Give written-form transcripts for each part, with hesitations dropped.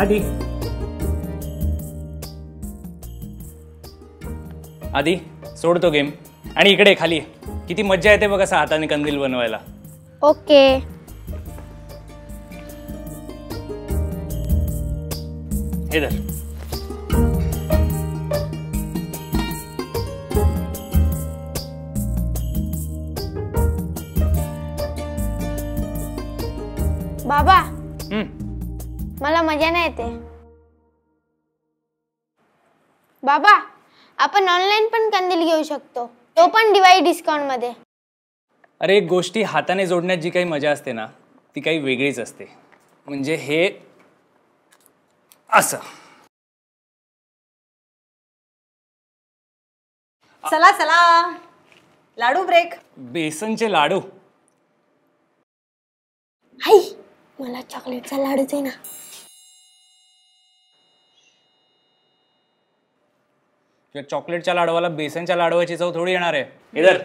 आदि आदि सोड तो गेम आणि इकडे खाली किती मजा येते बघ असा हाताने कंदील बनवायला। ओके इधर बाबा मला मजा नाही येते बाबा। आपण ऑनलाइन पण कंदील घेऊ शकतो तो पण दिवाळी डिस्काउंट मध्ये। अरे गोष्टी हाताने जोडण्यात जी काही मजा असते ना ती काही वेगळीच असते। म्हणजे हे असं चला चला लाडू ब्रेक। बेसनचे लाडू हाय मला चॉकलेटचा लाडू दे ना। या चॉकलेटच्या लाडवाला बेसनच्या लाडवाची चव थोडी येणार आहे। इधर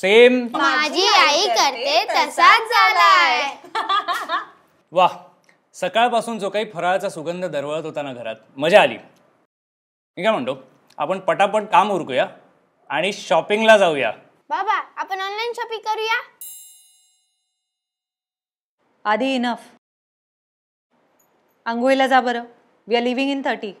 सेम माझी आई करते तसाच झालाय। वाह सकाळपासून जो काही फराळाचा सुगंध दरवळत होता ना घरात मजा आली। मी काय म्हणतो आपण पटापट काम उरकूया आणि शॉपिंगला जाऊया। बाबा आपण ऑनलाइन शॉपिंग करूया। आधी इनफ अंघोळीला जा बरं। We are living in 30।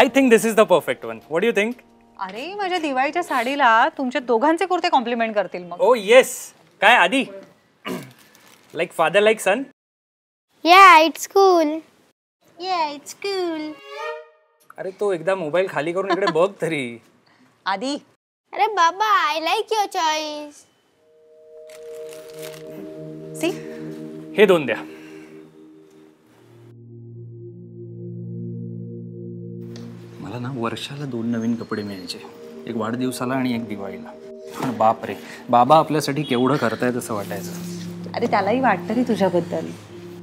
I think this is the perfect one. What do you think? अरे माझ्या दिवाळीच्या साडीला तुमच्या दोघांचे कुर्ते कॉम्प्लिमेंट करतील मग। Oh yes. काय आदि? Like father like son? Yeah, it's cool. Yeah, it's cool. अरे तो एकदा मोबाईल खाली करून इकडे बघ तरी। आदि अरे बाबा I like your choice. See? हे दोन द्या। ना वर्षाला दोन नवीन कपडे मिळायचे एक वाढदिवसाला आणि एक दिवाळीला। बाप रे बाबा आपल्यासाठी केवढं करतायत असं वाटायचं। अरे त्यालाही वाटतं रे तुझ्याबद्दल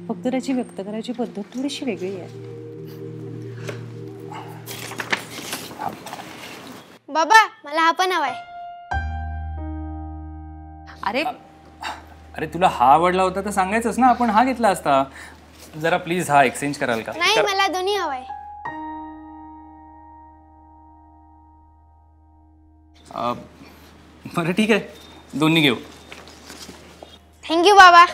फक्त त्याची व्यक्त करायची पद्धत थोडीशी वेगळी आहे। बाबा मला हा पण हवाय। अरे अरे तुला हा आवडला होता तर सांगायचंच ना आपण हा घेतला असता। जरा प्लीज हा एक्सचेंज कराल का? नाही मला दोन्ही हवाय। बरं ठीक आहे दोन्ही घेऊ। थँक्यू बाबा।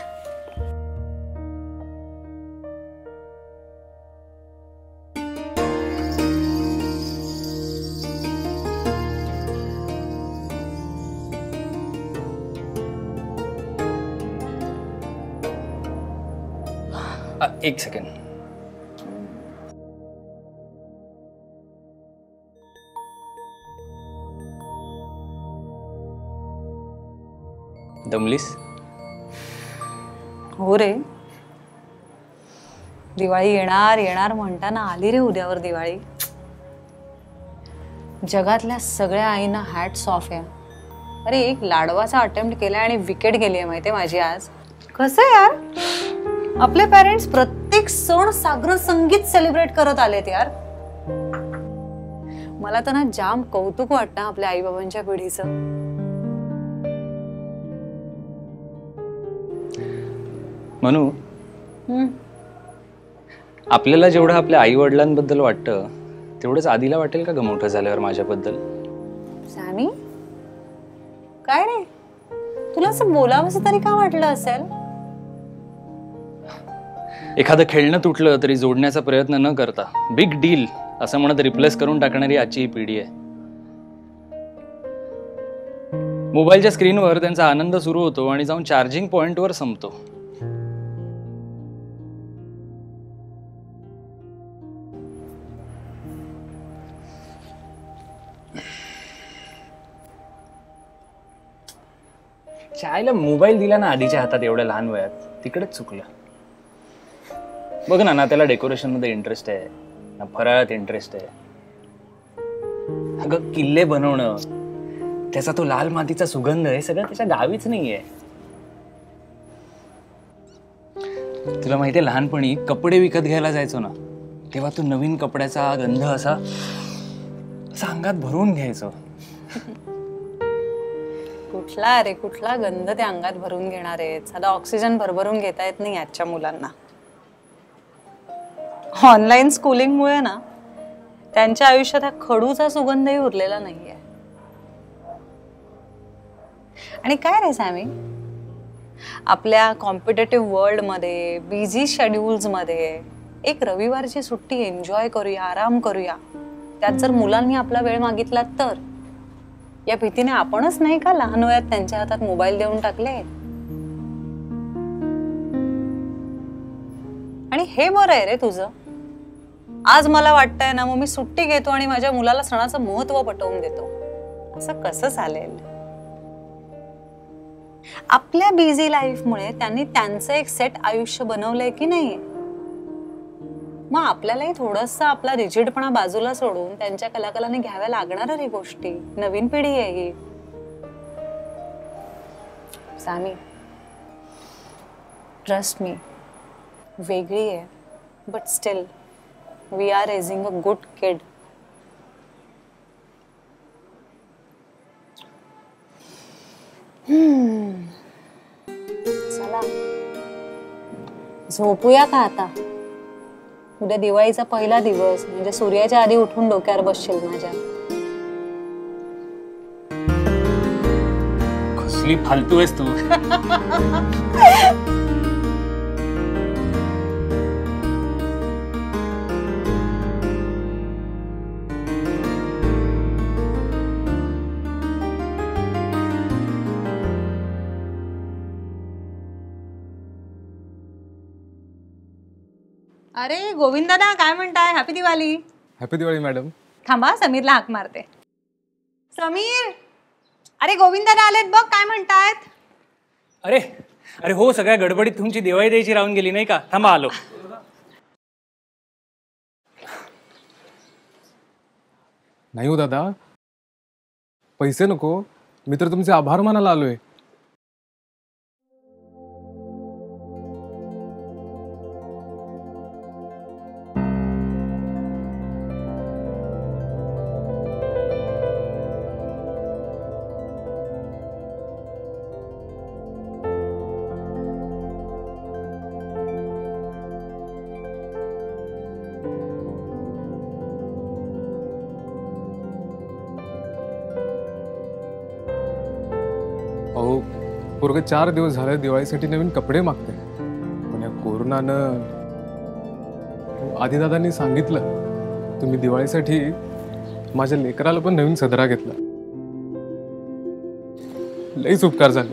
एक सेकंड दमलीस? हो रे दिवाळी येणार येणार म्हणताना आली रे उद्यावर दिवाळी। जगातल्या सगळ्या आईंना हॅट्स ऑफ आहे। अरे एक लाडवाचा अटेम्प्ट केला आणि विकेट गेली आहे माहिती माझी आज। कसं यार आपले पेरेंट्स प्रत्येक सण सागर संगीत सेलिब्रेट करत आलेत यार। मला तर ना जाम कौतुक वाटतं आपल्या आई बाबांच्या पिढीचं। मनू आपल्याला जेवढं आपल्या आई वडिलांबद्दल वाटतं तेवढंच आधीला वाटेल का ग मोठं झाल्यावर माझ्याबद्दल? सामी काय रे तुला असं बोलावंसं तरी का वाटलं असेल? एखादं खेळणं तुटलं तरी जोडण्याचा प्रयत्न न करता बिग डील असं म्हणत रिप्लेस करून टाकणारी आजची ही पिढी आहे। मोबाईलच्या स्क्रीनवर त्यांचा आनंद सुरू होतो आणि जाऊन चार्जिंग पॉइंटवर संपतो। आईला मोबाईल दिला ना आधीच्या हातात एवढ्या लहान वयात, तिकडेच चुकलं बघ ना। ना त्याला डेकोरेशन मध्ये इंटरेस्ट आहे, ना फराळात इंटरेस्ट आहे। अगं किल्ले बनवणं, त्याचा तो लाल मातीचा सुगंध आहे, सगळं त्याच्या गावीच नाहीये। तुला माहिती आहे लहानपणी कपडे विकत घ्यायला जायचो ना, तेव्हा तू नवीन कपड्याचा गंध असा अंगात भरून घ्यायचो। कुठला रे, कुठला गंध ते अंगात भरून घेणार आहे। साधा ऑक्सिजन भरभरून घेता येत नाही आजच्या मुलांना। ऑनलाइन स्कूलिंग मुळे ना त्यांच्या आयुष्यात हा खडूचा सुगंधही उरलेला नाहीये। आणि काय रे सॅमी, आपल्या कॉम्पिटेटिव्ह वर्ल्ड मध्ये, बिझी शेड्यूल्स मध्ये एक रविवारची सुट्टी एन्जॉय करूया, आराम करूया, त्यात जर मुलांनी आपला वेळ मागितला तर? या भीतीने आपणच नाही का लहान वयात त्यांच्या हातात मोबाईल देऊन टाकले? आणि हे बरं आहे रे तुझं, आज मला वाटतंय ना मग मी सुट्टी घेतो आणि माझ्या मुलाला सणाचं महत्व पटवून देतो, असं कसं चालेल? आपल्या बिझी लाईफमुळे त्यांनी त्यांचं एक सेट आयुष्य बनवलंय की नाही, मग आपल्यालाही थोडंसं आपला रिजिडपणा बाजूला सोडून त्यांच्या कलाकलाने घ्याव्या लागणार ही गोष्टी। नवीन पिढी आहे ही सामी, ट्रस्ट मी, वेगळी आहे, but still we are raising a good kid. चला झोपूया का आता? उद्या दिवाळीचा पहिला दिवस, म्हणजे सूर्याच्या आधी उठून डोक्यावर बसशील माझ्या। कसली फालतू आहेस तू। अरे गोविंद दादा काय म्हणताय? Happy Diwali. Happy Diwali madam. थांबा समीरला हाक मारते। समीर, अरे गोविंद दादा आलेत बघ, काय म्हणतायत? अरे अरे हो, सगळ्या गडबडीत तुमची दिवाळी द्यायची राहून गेली नाही का? थांबा आलो। नाही हो दादा, पैसे नको, मी तर तुमचे आभार मानायला आलोय। पोरगे 4 दिवस झाले दिवाळीसाठी नवीन कपडे मागते, पण या कोरोनानं आदिदादांनी सांगितलं तुम्ही दिवाळीसाठी माझ्या लेकराला पण नवीन सदरा घेतला, लईच उपकार झाले।